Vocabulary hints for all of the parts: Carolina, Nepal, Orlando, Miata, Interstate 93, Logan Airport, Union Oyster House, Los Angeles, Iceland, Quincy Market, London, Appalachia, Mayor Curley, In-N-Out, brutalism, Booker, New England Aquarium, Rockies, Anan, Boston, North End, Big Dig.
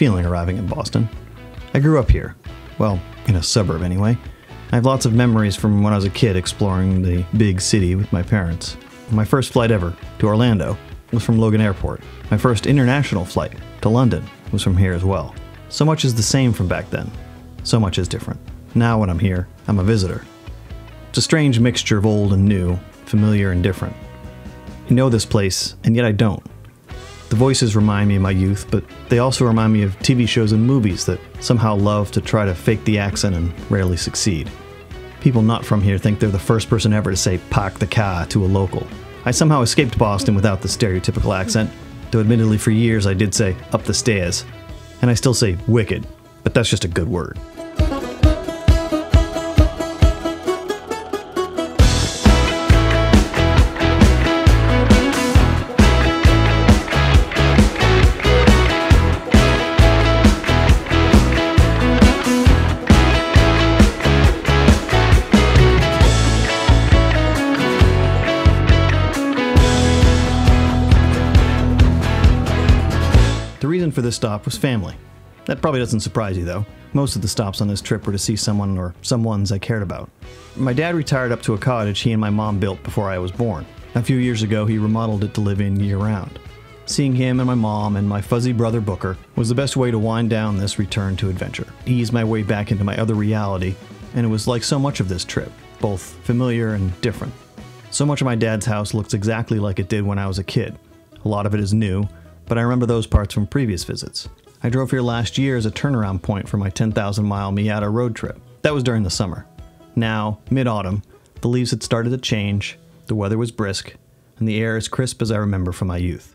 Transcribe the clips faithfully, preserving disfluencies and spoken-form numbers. feeling arriving in Boston. I grew up here. Well, in a suburb anyway. I have lots of memories from when I was a kid exploring the big city with my parents. My first flight ever to Orlando was from Logan Airport. My first international flight to London was from here as well. So much is the same from back then. So much is different. Now when I'm here, I'm a visitor. It's a strange mixture of old and new, familiar and different. I know this place, and yet I don't. The voices remind me of my youth, but they also remind me of T V shows and movies that somehow love to try to fake the accent and rarely succeed. People not from here think they're the first person ever to say "pak the ka" to a local. I somehow escaped Boston without the stereotypical accent, though admittedly for years I did say "up the stairs," and I still say "wicked," but that's just a good word. For this stop was family. That probably doesn't surprise you though. Most of the stops on this trip were to see someone or someones I cared about. My dad retired up to a cottage he and my mom built before I was born. A few years ago he remodeled it to live in year-round. Seeing him and my mom and my fuzzy brother Booker was the best way to wind down this return to adventure, ease my way back into my other reality, and it was like so much of this trip, both familiar and different. So much of my dad's house looks exactly like it did when I was a kid. A lot of it is new, but I remember those parts from previous visits. I drove here last year as a turnaround point for my ten thousand mile Miata road trip. That was during the summer. Now, mid-autumn, the leaves had started to change, the weather was brisk, and the air as crisp as I remember from my youth.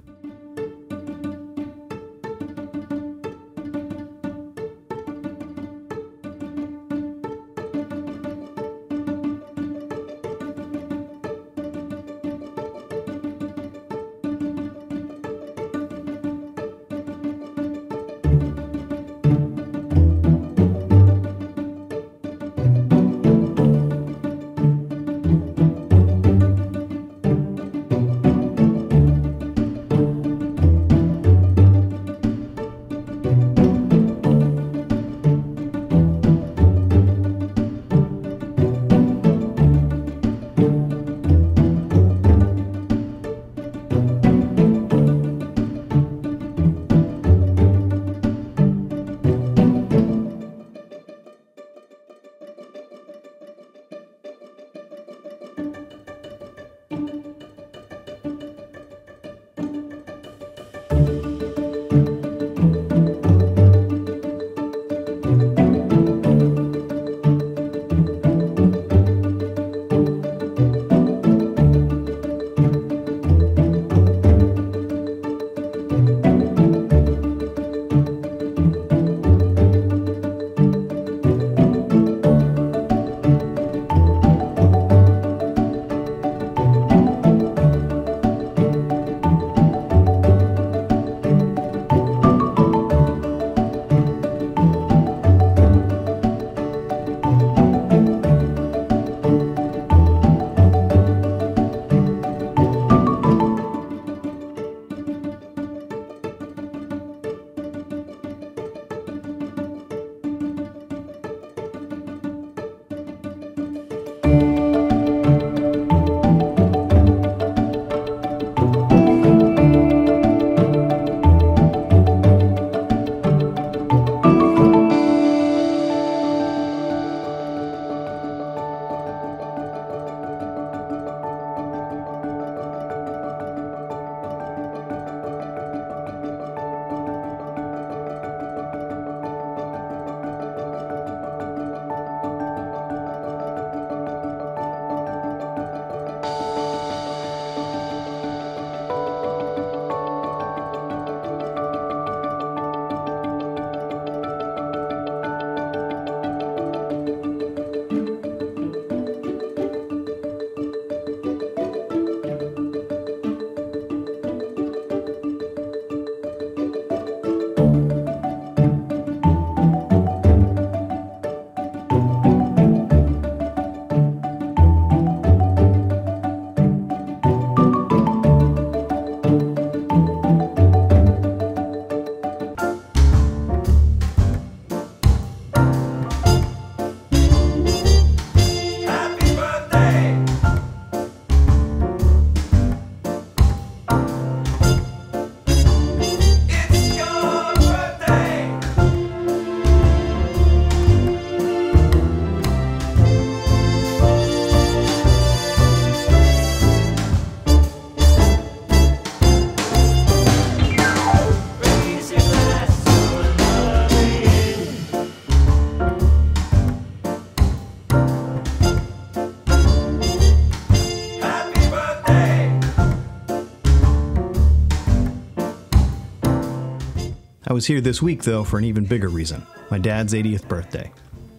was here this week, though, for an even bigger reason. My dad's eightieth birthday.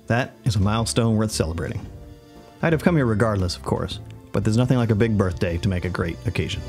That is a milestone worth celebrating. I'd have come here regardless, of course, but there's nothing like a big birthday to make a great occasion.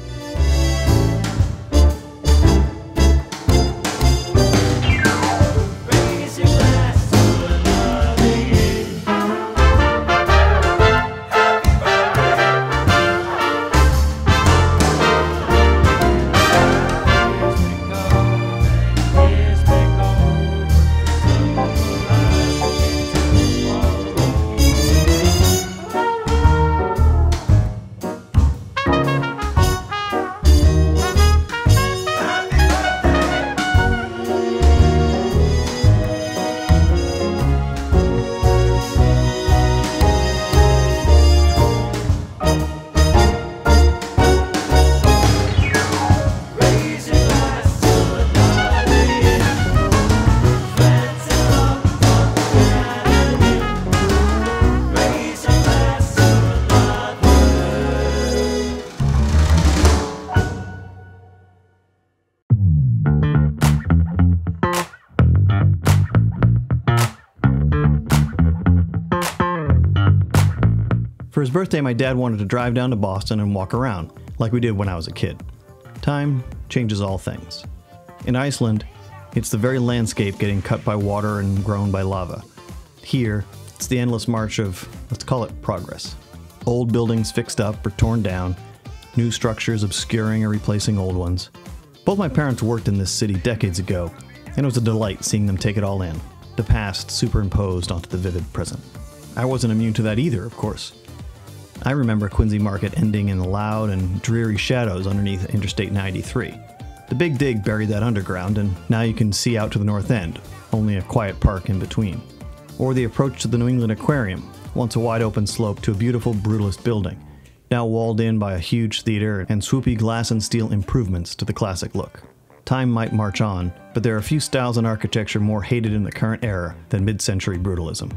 For his birthday, my dad wanted to drive down to Boston and walk around, like we did when I was a kid. Time changes all things. In Iceland, it's the very landscape getting cut by water and grown by lava. Here, it's the endless march of, let's call it progress. Old buildings fixed up or torn down, new structures obscuring or replacing old ones. Both my parents worked in this city decades ago, and it was a delight seeing them take it all in, the past superimposed onto the vivid present. I wasn't immune to that either, of course. I remember Quincy Market ending in the loud and dreary shadows underneath Interstate ninety-three. The Big Dig buried that underground, and now you can see out to the North End, only a quiet park in between. Or the approach to the New England Aquarium, once a wide-open slope to a beautiful brutalist building, now walled in by a huge theater and swoopy glass and steel improvements to the classic look. Time might march on, but there are few styles in architecture more hated in the current era than mid-century brutalism.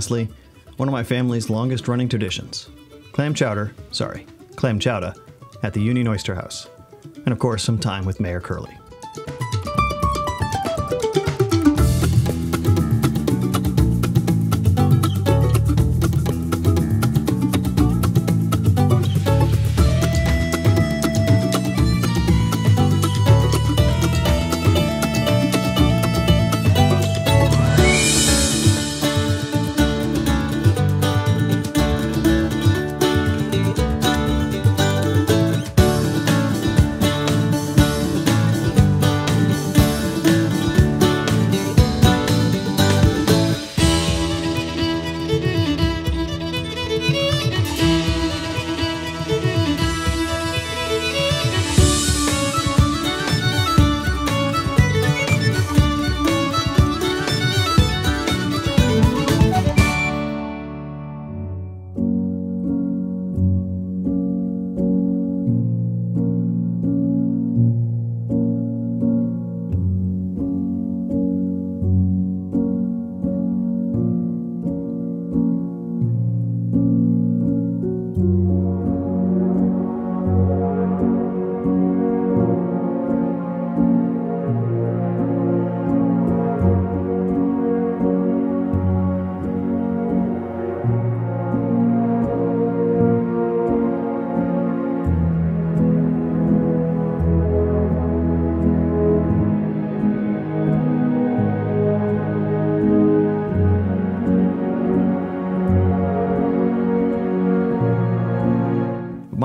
Lastly, one of my family's longest running traditions, clam chowder, sorry, clam chowder at the Union Oyster House. And of course, some time with Mayor Curley.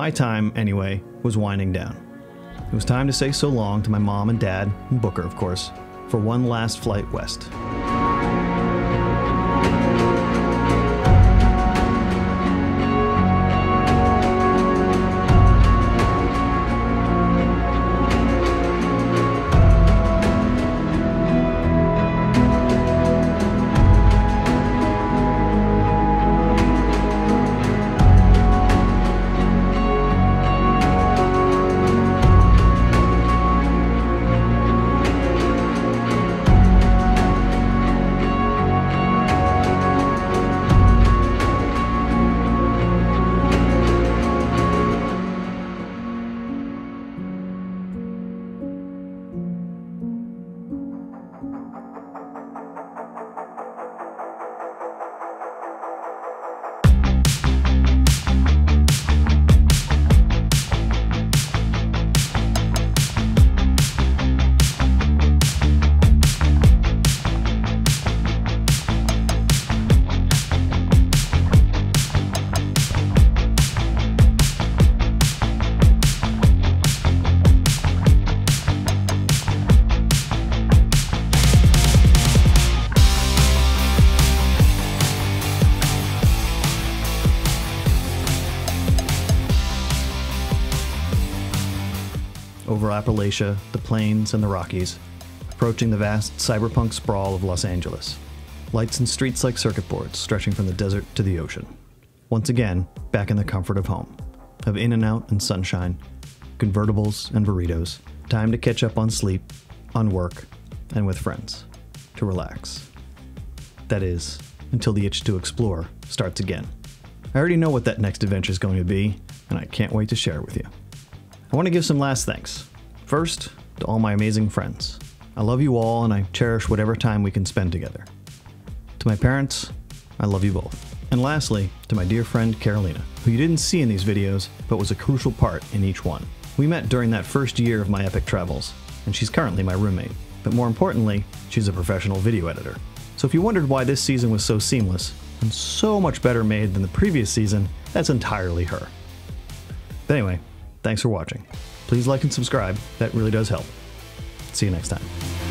My time, anyway, was winding down. It was time to say so long to my mom and dad, and Booker, of course, for one last flight west. Over Appalachia, the plains, and the Rockies, approaching the vast cyberpunk sprawl of Los Angeles. Lights and streets like circuit boards stretching from the desert to the ocean. Once again, back in the comfort of home, of In-N-Out and sunshine, convertibles and burritos, time to catch up on sleep, on work, and with friends, to relax. That is, until the itch to explore starts again. I already know what that next adventure is going to be, and I can't wait to share it with you. I want to give some last thanks. First, to all my amazing friends. I love you all and I cherish whatever time we can spend together. To my parents, I love you both. And lastly, to my dear friend Carolina, who you didn't see in these videos, but was a crucial part in each one. We met during that first year of my epic travels, and she's currently my roommate. But more importantly, she's a professional video editor. So if you wondered why this season was so seamless and so much better made than the previous season, that's entirely her. But anyway, thanks for watching. Please like and subscribe, that really does help. See you next time.